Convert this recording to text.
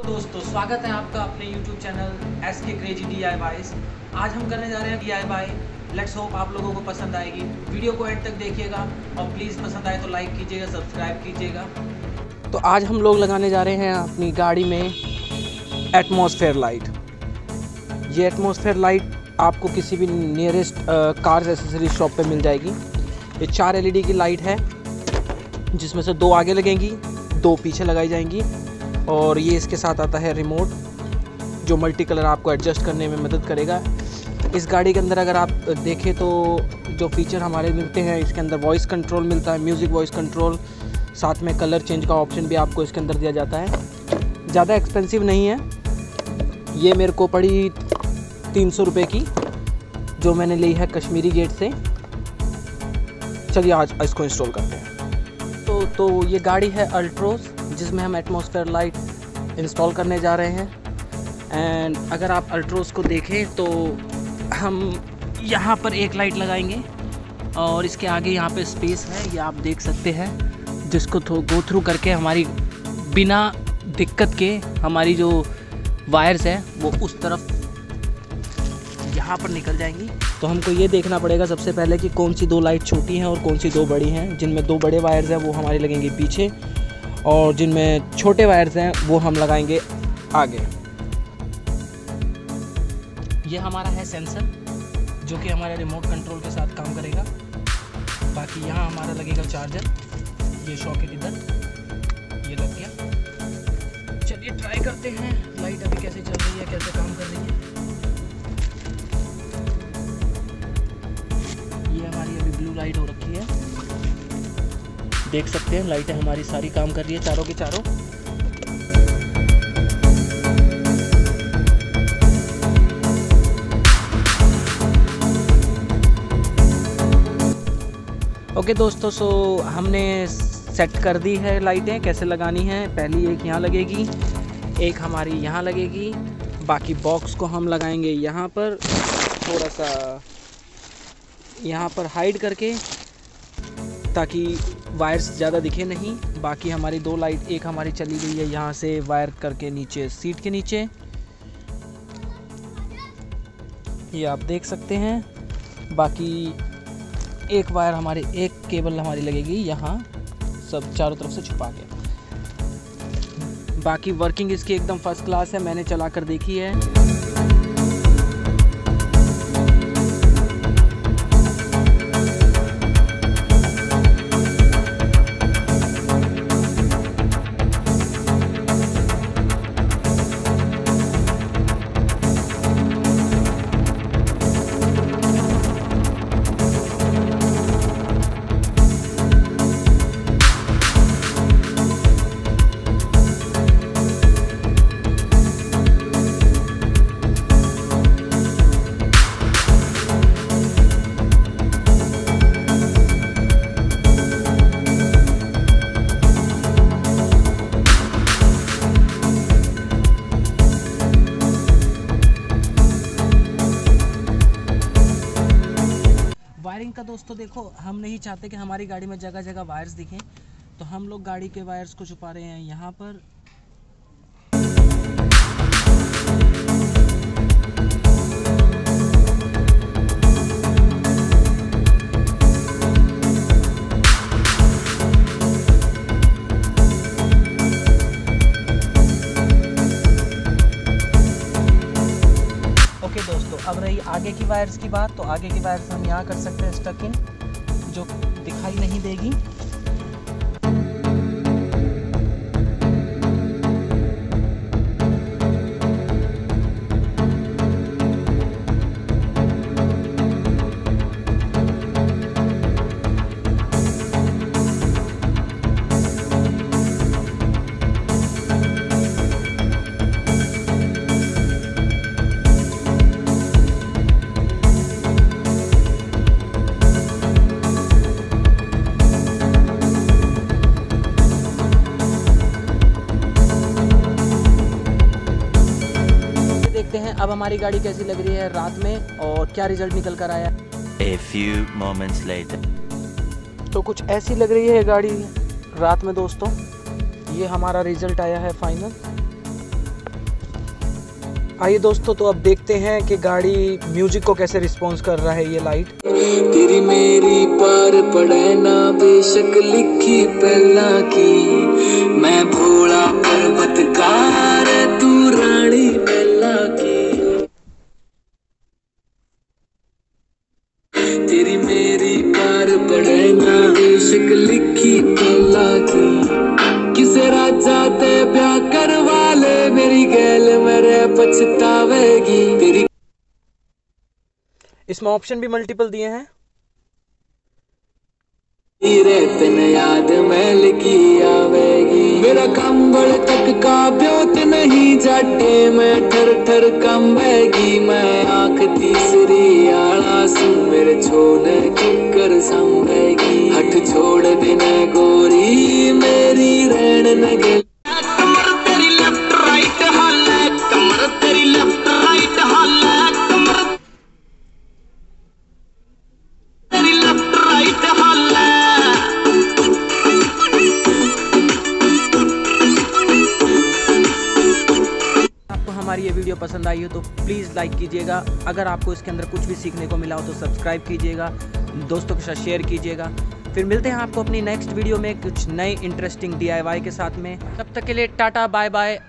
दोस्तों स्वागत है आपका अपने YouTube चैनल SK DIY। आज हम करने जा रहे हैं DIY। लेट्स होप आप लोगों को पसंद आएगी। वीडियो को एंड तक देखिएगा और प्लीज़ पसंद आए तो लाइक कीजिएगा, सब्सक्राइब कीजिएगा। तो आज हम लोग लगाने जा रहे हैं अपनी गाड़ी में एटमॉस्फेयर लाइट। ये एटमॉस्फेयर लाइट आपको किसी भी नियरेस्ट कार्स एसेसरी शॉप पर मिल जाएगी। ये 4 LED की लाइट है जिसमें से 2 आगे लगेंगी, 2 पीछे लगाई जाएंगी और ये इसके साथ आता है रिमोट जो मल्टी कलर आपको एडजस्ट करने में मदद करेगा। इस गाड़ी के अंदर अगर आप देखें तो जो फीचर हमारे मिलते हैं इसके अंदर वॉइस कंट्रोल मिलता है, म्यूज़िक वॉइस कंट्रोल, साथ में कलर चेंज का ऑप्शन भी आपको इसके अंदर दिया जाता है। ज़्यादा एक्सपेंसिव नहीं है, ये मेरे को पड़ी 300 रुपये की, जो मैंने ली है कश्मीरी गेट से। चलिए आज इसको इंस्टॉल करते हैं। तो ये गाड़ी है अल्ट्रोज़ जिसमें हम एटमॉस्फेयर लाइट इंस्टॉल करने जा रहे हैं। एंड अगर आप अल्ट्रोज़ को देखें तो हम यहाँ पर एक लाइट लगाएंगे और इसके आगे यहाँ पे स्पेस है, ये आप देख सकते हैं, जिसको गो थ्रू करके हमारी बिना दिक्कत के हमारी जो वायर्स हैं वो उस तरफ यहाँ पर निकल जाएंगी। तो हमको ये देखना पड़ेगा सबसे पहले कि कौन सी 2 लाइट छोटी हैं और कौन सी 2 बड़ी हैं। जिनमें 2 बड़े वायर्स हैं वो हमारे लगेंगे पीछे और जिनमें छोटे वायर्स हैं वो हम लगाएंगे आगे। ये हमारा है सेंसर जो कि हमारे रिमोट कंट्रोल के साथ काम करेगा। बाकी यहाँ हमारा लगेगा चार्जर, ये सॉकेट इधर ये लग गया। चलिए ट्राई करते हैं लाइट अभी कैसे चल रही है, कैसे काम कर रही है। ये हमारी अभी ब्लू लाइट हो रखी है, देख सकते हैं लाइटें हमारी सारी काम कर रही है, चारों के चारों। ओके दोस्तों, सो हमने सेट कर दी है लाइटें कैसे लगानी है। पहली एक यहाँ लगेगी, एक हमारी यहाँ लगेगी, बाकी बॉक्स को हम लगाएंगे यहाँ पर, थोड़ा सा यहाँ पर हाइड करके ताकि वायर्स ज़्यादा दिखे नहीं। बाकी हमारी 2 लाइट, एक हमारी चली गई है यहाँ से वायर करके नीचे सीट के नीचे, ये आप देख सकते हैं। बाकी एक वायर हमारी, एक केबल हमारी लगेगी यहाँ, सब चारों तरफ से छुपा के। बाकी वर्किंग इसकी एकदम फर्स्ट क्लास है, मैंने चला कर देखी है। वायरिंग का दोस्तों देखो, हम नहीं चाहते कि हमारी गाड़ी में जगह जगह वायर्स दिखें, तो हम लोग गाड़ी के वायर्स को छुपा रहे हैं यहाँ पर। अब रही आगे की वायर्स की बात, तो आगे की वायर्स हम यहाँ कर सकते हैं स्टक इन, जो दिखाई नहीं देगी। हैं अब हमारी गाड़ी कैसी लग रही है रात में और क्या रिजल्ट निकल कर आया। A few moments later. तो कुछ ऐसी लग रही है गाड़ी रात में दोस्तों। ये हमारा रिजल्ट आया है फाइनल। आइए दोस्तों, तो अब देखते हैं कि गाड़ी म्यूजिक को कैसे रिस्पॉन्स कर रहा है। ये लाइट तेरी मेरी पार पड़े ना बेशक लिखी पहला की, मैं भोला पर्वतकार तू रानी पहला की, तेरी मेरी पार पड़े ना बेशक लिखी पहला की, किसे राजा ते ब्याह करवा ले मेरी गैल मेरे पछतावेगी तेरी। इसमें ऑप्शन भी मल्टीपल दिए हैं। याद मैल की आवेगी मेरा कंबल तक का ब्योत नहीं जाटे मैं ठर ठर कंबेगी, मैं आंख तीसरी आला सुन मेरे छोड़ किकर संभेगी, हट छोड़ देना गोरी मेरी रहन नगे। हमारी ये वीडियो पसंद आई हो तो प्लीज़ लाइक कीजिएगा। अगर आपको इसके अंदर कुछ भी सीखने को मिला हो तो सब्सक्राइब कीजिएगा, दोस्तों के साथ शेयर कीजिएगा। फिर मिलते हैं आपको अपनी नेक्स्ट वीडियो में कुछ नए इंटरेस्टिंग DIY के साथ में। तब तक के लिए टाटा, बाय बाय।